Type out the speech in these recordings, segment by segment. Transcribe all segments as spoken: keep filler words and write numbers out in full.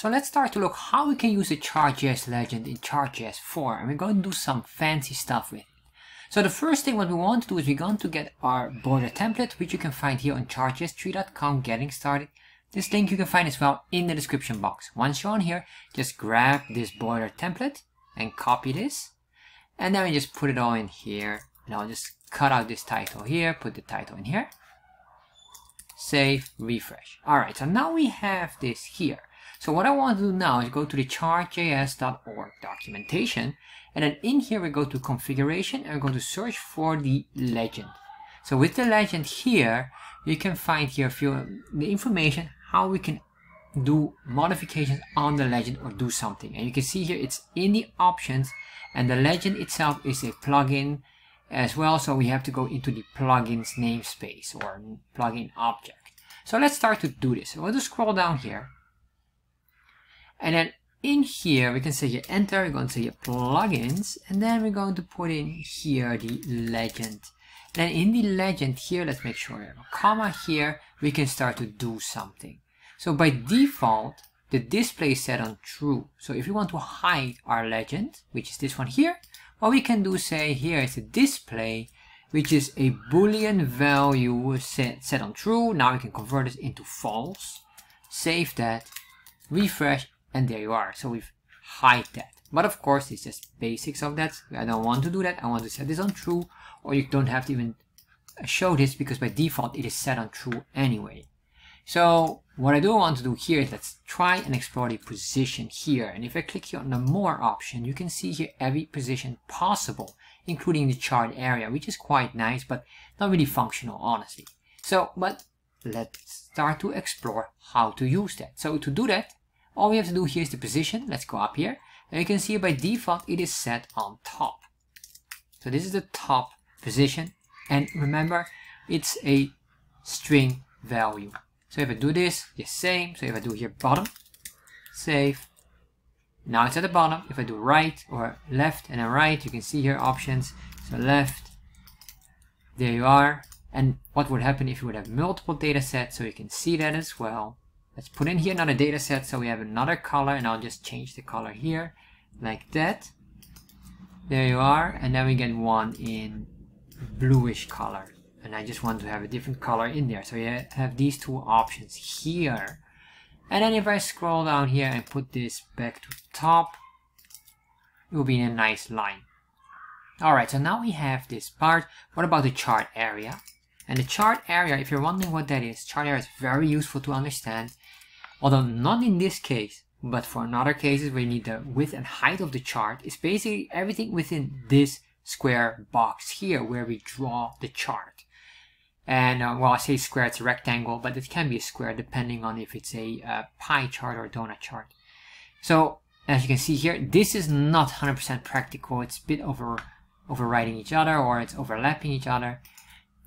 So let's start to look how we can use the Chart.js legend in Chart.js four, and we're going to do some fancy stuff with it. So the first thing what we want to do is we're going to get our border template, which you can find here on chart j s three dot com, getting started. This link you can find as well in the description box. Once you're on here, just grab this border template and copy this, and then we just put it all in here. And I'll just cut out this title here, put the title in here, save, refresh. Alright, so now we have this here. So what I want to do now is go to the chart j s dot org documentation, and then in here we go to configuration and we're going to search for the legend. So with the legend here, you can find here a few, the information how we can do modifications on the legend or do something. And you can see here it's in the options, and the legend itself is a plugin as well, so we have to go into the plugins namespace or plugin object. So let's start to do this. So we'll just scroll down here, and then in here we can say here enter, we're going to say here plugins, and then we're going to put in here the legend. Then in the legend here, let's make sure we have a comma here, we can start to do something. So by default the display is set on true, so if we want to hide our legend, which is this one here, what we can do, say here is a display, which is a boolean value set, set on true. Now we can convert this into false, save that, refresh, and there you are. So we've hide that. But of course it's just basics of that. I don't want to do that. I want to set this on true, or you don't have to even show this because by default it is set on true anyway. So what I do want to do here is let's try and explore the position here. And if I click here on the more option, you can see here every position possible, including the chart area, which is quite nice, but not really functional, honestly. So, but let's start to explore how to use that. So to do that, all we have to do here is the position. Let's go up here, and you can see by default it is set on top. So this is the top position, and remember it's a string value. So if I do this, the same. So if I do here bottom, save. Now it's at the bottom. If I do right or left and then right, you can see here options. So left, there you are. And what would happen if you would have multiple data sets? So you can see that as well. Let's put in here another data set. So we have another color, and I'll just change the color here like that. There you are. And then we get one in bluish color. And I just want to have a different color in there. So you have these two options here. And then if I scroll down here and put this back to top, it will be in a nice line. Alright, so now we have this part. What about the chart area? And the chart area, if you're wondering what that is, chart area is very useful to understand. Although not in this case, but for another cases where you need the width and height of the chart, is basically everything within this square box here where we draw the chart. And uh, well, I say square, it's a rectangle, but it can be a square depending on if it's a uh, pie chart or a donut chart. So as you can see here, this is not one hundred percent practical. It's a bit over overriding each other, or it's overlapping each other.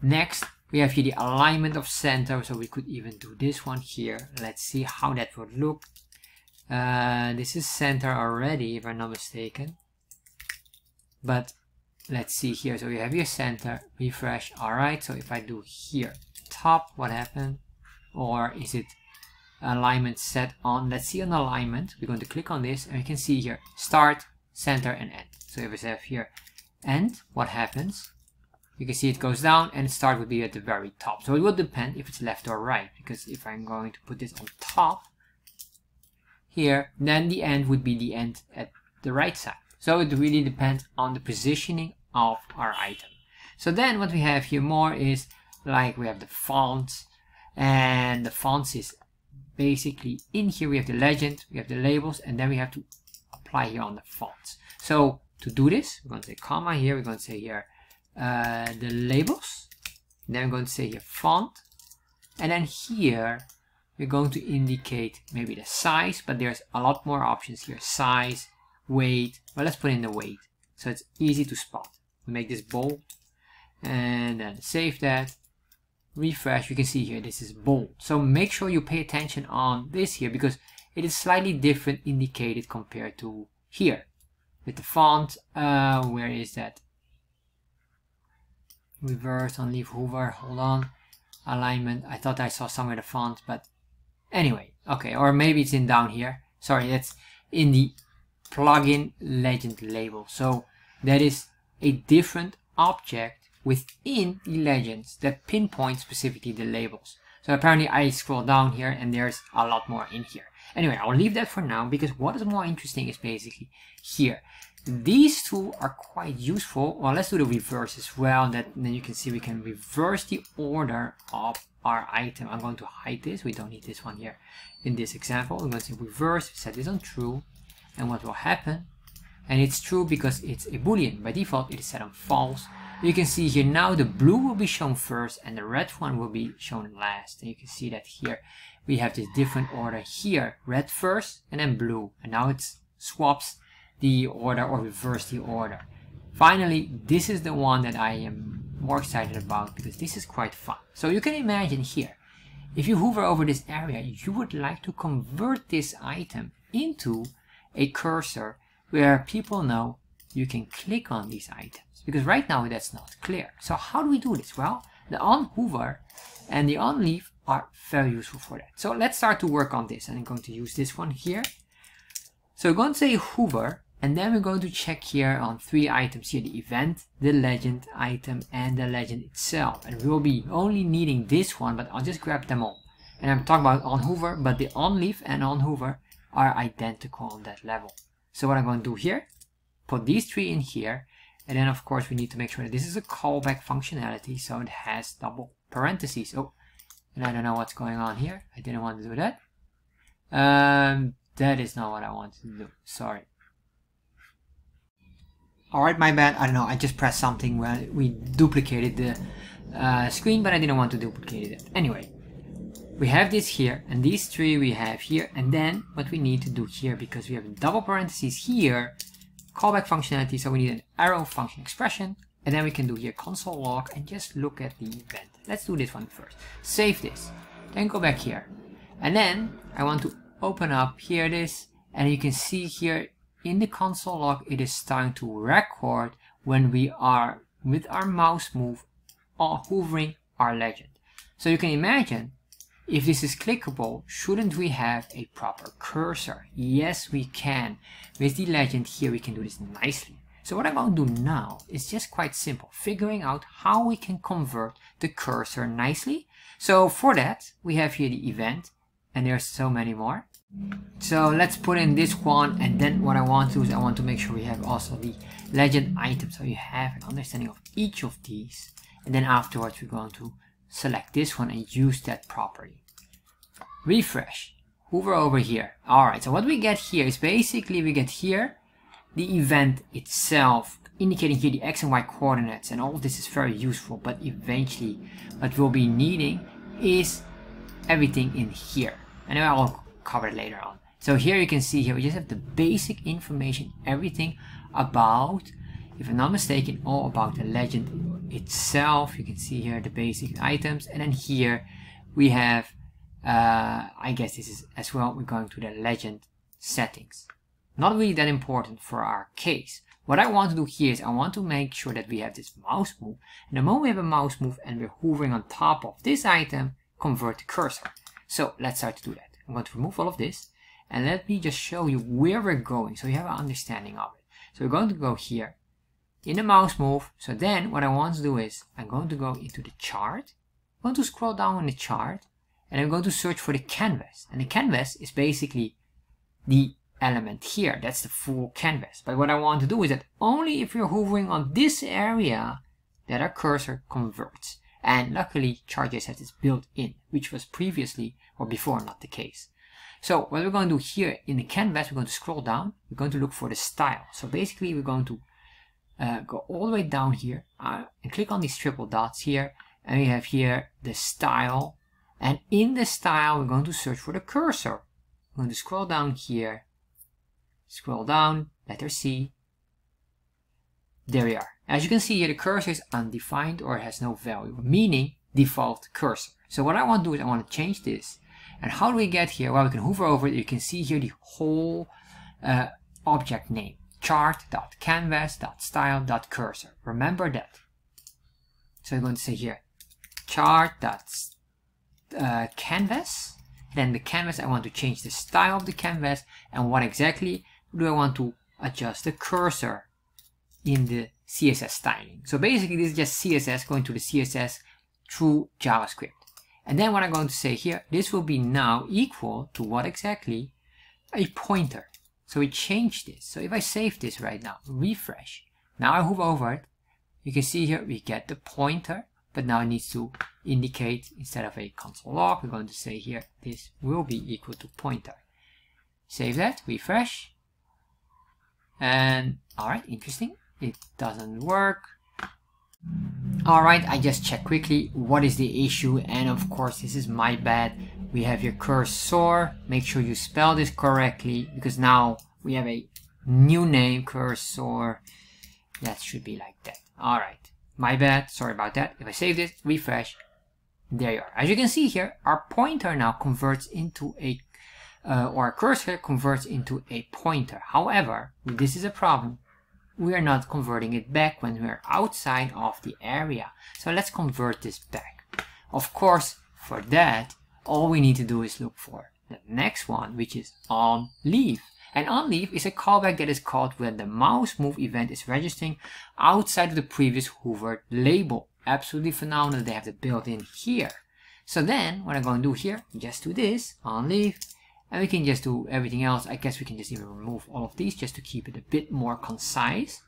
Next, we have here the alignment of center. So we could even do this one here. Let's see how that would look. Uh, this is center already, if I'm not mistaken. But let's see here, so we have your center, refresh, alright, so if I do here, top, what happened? Or is it alignment set on? Let's see on alignment, we're going to click on this, and we can see here, start, center, and end. So if we have here, end, what happens? You can see it goes down, and start would be at the very top. So it will depend if it's left or right, because if I'm going to put this on top, here, then the end would be the end at the right side. So it really depends on the positioning of our item. So then what we have here more is like we have the fonts, and the fonts is basically in here. We have the legend, we have the labels, and then we have to apply here on the fonts. So to do this, we're going to say comma here, we're going to say here uh, the labels, then we're going to say here font, and then here we're going to indicate maybe the size, but there's a lot more options here, size, weight. Well, let's put in the weight so it's easy to spot. We make this bold and then save that, refresh. You can see here this is bold, so make sure you pay attention on this here because it is slightly different indicated compared to here with the font. Uh, where is that? Reverse, unleaf, hover, hold on, alignment. I thought I saw somewhere the font, but anyway, okay, or maybe it's in down here. sorry, that's in the plugin legend label. So that is a different object within the legends that pinpoints specifically the labels. So apparently I scroll down here and there's a lot more in here. Anyway, I'll leave that for now because what is more interesting is basically here. These two are quite useful. Well, let's do the reverse as well. That then you can see we can reverse the order of our item. I'm going to hide this. We don't need this one here in this example. We're going to say reverse, set this on true. And what will happen? And it's true because it's a Boolean. By default, it is set on false. You can see here now the blue will be shown first and the red one will be shown last. And you can see that here we have this different order here. Red first and then blue. And now it swaps the order or reverse the order. Finally, this is the one that I am more excited about because this is quite fun. So you can imagine here, if you hover over this area, you would like to convert this item into a cursor where people know you can click on these items, because right now that's not clear. So how do we do this? Well, the on hover and the on leave are very useful for that. So let's start to work on this, and I'm going to use this one here. So we're going to say hover, and then we're going to check here on three items here, the event, the legend item, and the legend itself. And we'll be only needing this one, but I'll just grab them all. And I'm talking about on hover, but the on leave and on hover are identical on that level. So what I'm going to do here, put these three in here. And then of course we need to make sure that this is a callback functionality. So it has double parentheses. Oh, and I don't know what's going on here. I didn't want to do that. Um, that is not what I wanted to do. Sorry. Alright, my bad. I don't know, I just pressed something where we duplicated the uh, screen, but I didn't want to duplicate it. Anyway, we have this here, and these three we have here, and then what we need to do here, because we have double parentheses here, callback functionality, so we need an arrow function expression, and then we can do here console log and just look at the event. Let's do this one first. Save this, then go back here, and then I want to open up here this, and you can see here in the console log it is starting to record when we are with our mouse move or hovering our legend. So you can imagine, if this is clickable, shouldn't we have a proper cursor? Yes, we can. With the legend here we can do this nicely. So what I'm going to do now is just quite simple, figuring out how we can convert the cursor nicely. So for that we have here the event, and there's so many more. So let's put in this one, and then what I want to do is I want to make sure we have also the legend item, so you have an understanding of each of these, and then afterwards we're going to select this one and use that properly. Refresh, hover over here. Alright, so what we get here is basically we get here the event itself, indicating here the x and y coordinates, and all of this is very useful, but eventually what we'll be needing is everything in here, and I'll cover it later on. So here you can see here we just have the basic information, everything about, if I'm not mistaken, all about the legend itself. You can see here the basic items, and then here we have uh, I guess this is as well, we're going to the legend settings. Not really that important for our case. What I want to do here is I want to make sure that we have this mouse move, and the moment we have a mouse move and we're hovering on top of this item, convert the cursor. So let's start to do that. I'm going to remove all of this, and let me just show you where we're going so you have an understanding of it. So we're going to go here in the mouse move. So then what I want to do is I'm going to go into the chart. I'm going to scroll down on the chart, and I'm going to search for the canvas. And the canvas is basically the element here. That's the full canvas. But what I want to do is that only if you're hovering on this area that our cursor converts. And luckily Chart.js has this built in, which was previously or before not the case. So what we're going to do here in the canvas, we're going to scroll down, we're going to look for the style. So basically we're going to uh, go all the way down here uh, and click on these triple dots here, and we have here the style, and in the style we're going to search for the cursor. We're going to scroll down here, scroll down, letter C. There we are. As you can see here, the cursor is undefined or has no value, meaning default cursor. So what I want to do is I want to change this. And how do we get here? Well, we can hover over it. You can see here the whole uh, object name, chart dot canvas dot style dot cursor. Remember that. So we're going to say here, chart.canvas, uh, then the canvas, I want to change the style of the canvas, and what exactly do I want to adjust the cursor in the C S S styling. So basically this is just C S S going to the C S S through JavaScript. And then what I'm going to say here, this will be now equal to what exactly? A pointer. So we changed this. So if I save this right now, refresh, now I hover over it, you can see here we get the pointer, but now it needs to indicate, instead of a console log, we're going to say here, this will be equal to pointer. Save that, refresh. And all right, interesting. It doesn't work. All right, I just checked quickly what is the issue, and of course this is my bad. We have your cursor, make sure you spell this correctly, because now we have a new name, cursor, that should be like that. All right, my bad, sorry about that. If I save this, refresh, there you are. As you can see here, our pointer now converts into a uh, or our cursor converts into a pointer. However, this is a problem. We are not converting it back when we are outside of the area. So let's convert this back. Of course, for that, all we need to do is look for the next one, which is on leave. And on leave is a callback that is called when the mouse move event is registering outside of the previous hovered label. Absolutely phenomenal, they have that built in here. So then what I'm going to do here, just do this on leave. And we can just do everything else. I guess we can just even remove all of these just to keep it a bit more concise.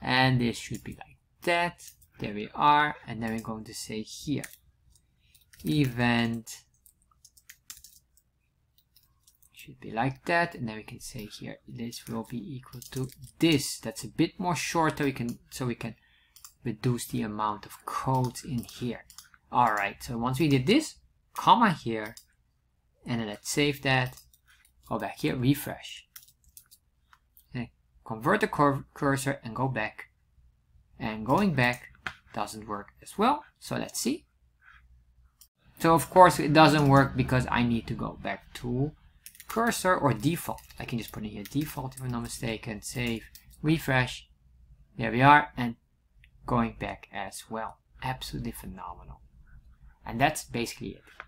And this should be like that. There we are. And then we're going to say here, event should be like that. And then we can say here, this will be equal to this. That's a bit more shorter. We can, so we can reduce the amount of codes in here. All right. So once we did this, comma here, and then let's save that, go back here, refresh, and convert the cur cursor and go back, and going back doesn't work as well. So let's see. So of course it doesn't work because I need to go back to cursor or default. I can just put in here default if I'm not mistaken, save, refresh, there we are, and going back as well. Absolutely phenomenal. And that's basically it.